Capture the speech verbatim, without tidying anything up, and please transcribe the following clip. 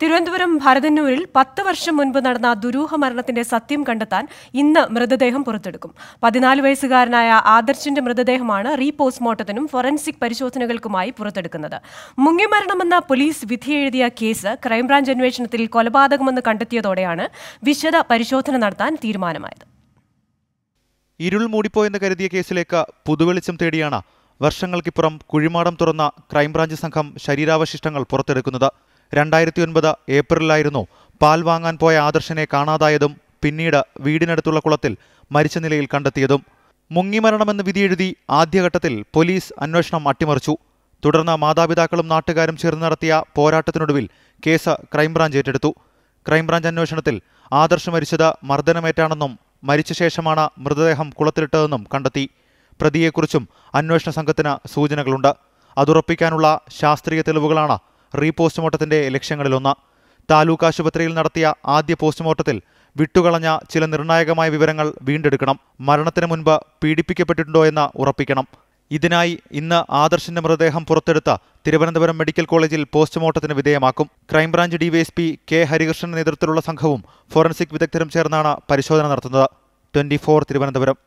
തിരുവനന്തപുരം ഭരതന്നൂരിൽ പത്ത് വർഷം മുൻപ് നടന്ന ദുരൂഹ മരണത്തിന്റെ സത്യം കണ്ടെത്താൻ ഇന്ന് മൃതദേഹം പുറത്തെടുക്കും. പതിനാല് വയസ്സുകാരനായ ആദർശിന്റെ മൃതദേഹമാണ് റീപോസ്റ്റ്മോർട്ടത്തിനും ഫോറൻസിക് പരിശോധനകൾക്കുമായി പുറത്തെടുക്കുന്നത്. മുങ്ങിമരണമെന്ന പോലീസ് വിധിയെഴുതിയ കേസ് ക്രൈംബ്രാഞ്ച് അന്വേഷണത്തിൽ കൊലപാതകമെന്ന് കണ്ടെത്തിയതോടെയാണ് വിശദ പരിശോധന നടത്താൻ തീരുമാനമായത്. ഇരുൾ മൂടിപ്പോയെന്ന് കരുതിയ കേസിലേക്ക് പുതുവെളിച്ചം തേടിയാണ് വർഷങ്ങൾക്കിപ്പുറം കുഴിമാടം തുറന്ന ക്രൈംബ്രാഞ്ച് സംഘം ശരീരാവശിഷ്ടങ്ങൾ പുറത്തെടുക്കുന്നത്. രണ്ടായിരത്തി ഒൻപത് ഏപ്രിലായിരുന്നു പാൽ വാങ്ങാൻ പോയ ആദർശനെ കാണാതായതും പിന്നീട് വീടിനടുത്തുള്ള കുളത്തിൽ മരിച്ച നിലയിൽ കണ്ടെത്തിയതും. മുങ്ങിമരണമെന്ന് വിധിയെഴുതി ആദ്യഘട്ടത്തിൽ പോലീസ് അന്വേഷണം അട്ടിമറിച്ചു. തുടർന്ന് മാതാപിതാക്കളും നാട്ടുകാരും ചേർന്ന് നടത്തിയ പോരാട്ടത്തിനൊടുവിൽ കേസ് ക്രൈംബ്രാഞ്ച് ഏറ്റെടുത്തു. ക്രൈംബ്രാഞ്ച് അന്വേഷണത്തിൽ ആദർശ് മരിച്ചത് മർദ്ദനമേറ്റാണെന്നും മരിച്ച ശേഷമാണ് മൃതദേഹം കുളത്തിലിട്ടതെന്നും കണ്ടെത്തി. പ്രതിയെക്കുറിച്ചും അന്വേഷണ സംഘത്തിന് സൂചനകളുണ്ട്. അതുറപ്പിക്കാനുള്ള ശാസ്ത്രീയ തെളിവുകളാണ് റീപോസ്റ്റ്മോർട്ടത്തിന്റെ ലക്ഷ്യങ്ങളിലൊന്ന്. താലൂക്ക് ആശുപത്രിയിൽ നടത്തിയ ആദ്യ പോസ്റ്റ്മോർട്ടത്തിൽ വിട്ടുകളഞ്ഞ ചില നിർണായകമായ വിവരങ്ങൾ വീണ്ടെടുക്കണം. മരണത്തിന് മുൻപ് പീഡിപ്പിക്കപ്പെട്ടിട്ടുണ്ടോ എന്ന് ഉറപ്പിക്കണം. ഇതിനായി ഇന്ന് ആദർശിന്റെ മൃതദേഹം പുറത്തെടുത്ത് തിരുവനന്തപുരം മെഡിക്കൽ കോളേജിൽ പോസ്റ്റ്മോർട്ടത്തിന് വിധേയമാക്കും. ക്രൈംബ്രാഞ്ച് ഡിവൈഎസ്പി കെ ഹരികൃഷ്ണന്റെ നേതൃത്വത്തിലുള്ള സംഘവും ഫോറൻസിക് വിദഗ്ധരും ചേർന്നാണ് പരിശോധന നടത്തുന്നത്. Twenty four Thiruvananthapuram.